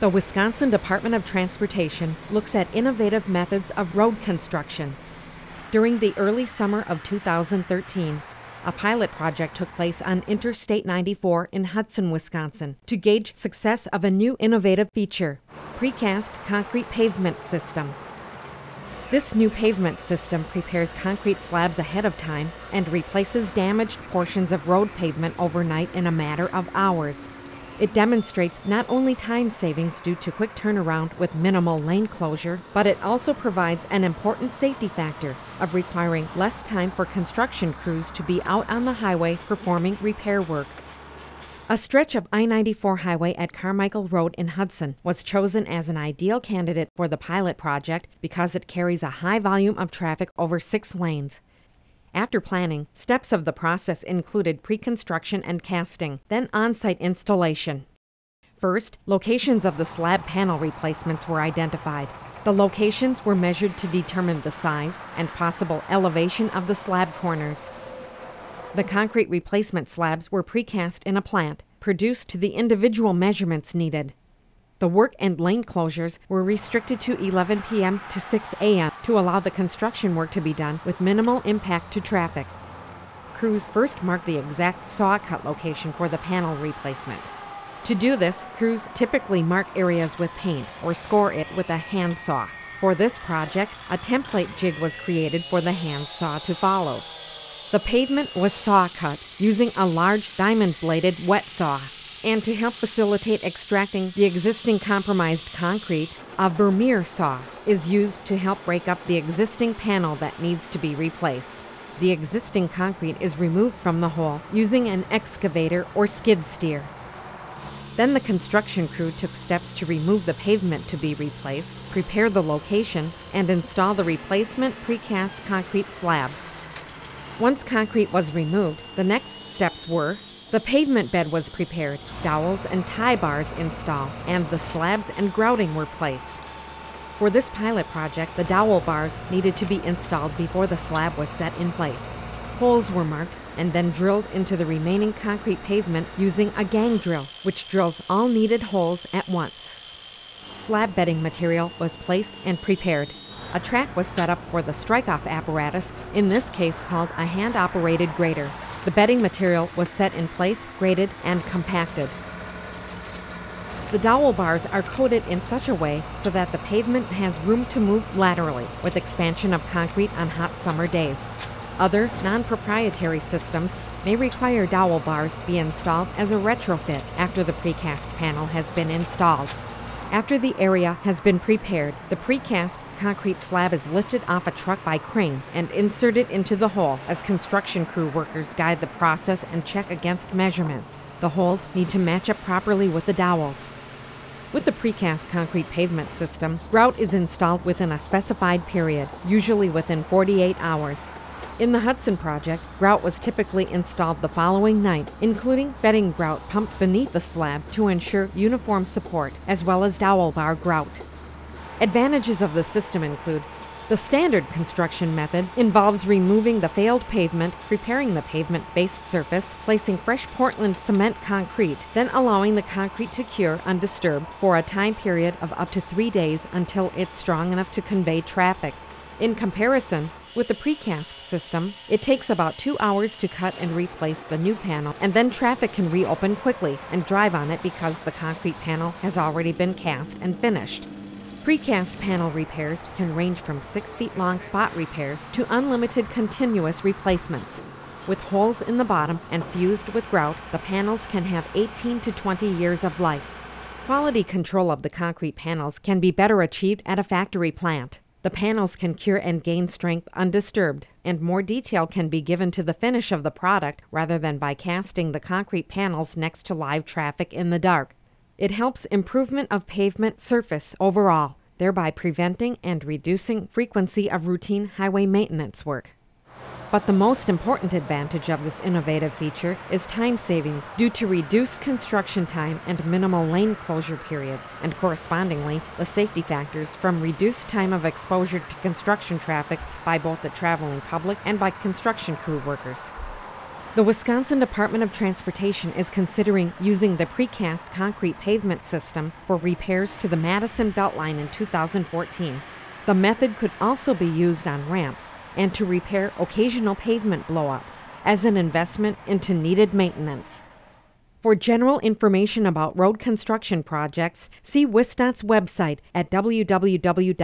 The Wisconsin Department of Transportation looks at innovative methods of road construction. During the early summer of 2013, a pilot project took place on Interstate 94 in Hudson, Wisconsin, to gauge success of a new innovative feature, Precast Concrete Pavement System. This new pavement system prepares concrete slabs ahead of time and replaces damaged portions of road pavement overnight in a matter of hours. It demonstrates not only time savings due to quick turnaround with minimal lane closure, but it also provides an important safety factor of requiring less time for construction crews to be out on the highway performing repair work. A stretch of I-94 highway at Carmichael Road in Hudson was chosen as an ideal candidate for the pilot project because it carries a high volume of traffic over 6 lanes. After planning, steps of the process included pre-construction and casting, then on-site installation. First, locations of the slab panel replacements were identified. The locations were measured to determine the size and possible elevation of the slab corners. The concrete replacement slabs were precast in a plant, produced to the individual measurements needed. The work and lane closures were restricted to 11 p.m. to 6 a.m. to allow the construction work to be done with minimal impact to traffic. Crews first marked the exact saw cut location for the panel replacement. To do this, crews typically mark areas with paint or score it with a handsaw. For this project, a template jig was created for the handsaw to follow. The pavement was saw cut using a large diamond-bladed wet saw. And to help facilitate extracting the existing compromised concrete, a Vermeer saw is used to help break up the existing panel that needs to be replaced. The existing concrete is removed from the hole using an excavator or skid steer. Then the construction crew took steps to remove the pavement to be replaced, prepare the location, and install the replacement precast concrete slabs. Once concrete was removed, the next steps were: the pavement bed was prepared, dowels and tie bars installed, and the slabs and grouting were placed. For this pilot project, the dowel bars needed to be installed before the slab was set in place. Holes were marked and then drilled into the remaining concrete pavement using a gang drill, which drills all needed holes at once. Slab bedding material was placed and prepared. A track was set up for the strike-off apparatus, in this case called a hand-operated grater. The bedding material was set in place, graded, and compacted. The dowel bars are coated in such a way so that the pavement has room to move laterally with expansion of concrete on hot summer days. Other non-proprietary systems may require dowel bars be installed as a retrofit after the precast panel has been installed. After the area has been prepared, the precast concrete slab is lifted off a truck by crane and inserted into the hole as construction crew workers guide the process and check against measurements. The holes need to match up properly with the dowels. With the precast concrete pavement system, grout is installed within a specified period, usually within 48 hours. In the Hudson project, grout was typically installed the following night, including bedding grout pumped beneath the slab to ensure uniform support, as well as dowel bar grout. Advantages of the system include: the standard construction method involves removing the failed pavement, preparing the pavement-based surface, placing fresh Portland cement concrete, then allowing the concrete to cure undisturbed for a time period of up to 3 days until it's strong enough to convey traffic. In comparison, with the precast system, it takes about 2 hours to cut and replace the new panel, and then traffic can reopen quickly and drive on it because the concrete panel has already been cast and finished. Precast panel repairs can range from 6-feet-long spot repairs to unlimited continuous replacements. With holes in the bottom and fused with grout, the panels can have 18 to 20 years of life. Quality control of the concrete panels can be better achieved at a factory plant. The panels can cure and gain strength undisturbed, and more detail can be given to the finish of the product rather than by casting the concrete panels next to live traffic in the dark. It helps improvement of pavement surface overall, thereby preventing and reducing frequency of routine highway maintenance work. But the most important advantage of this innovative feature is time savings due to reduced construction time and minimal lane closure periods, and correspondingly, the safety factors from reduced time of exposure to construction traffic by both the traveling public and by construction crew workers. The Wisconsin Department of Transportation is considering using the Precast Concrete Pavement System for repairs to the Madison Beltline in 2014. The method could also be used on ramps and to repair occasional pavement blowups as an investment into needed maintenance. For general information about road construction projects, see WisDOT's website at www.dot.wisconsin.gov.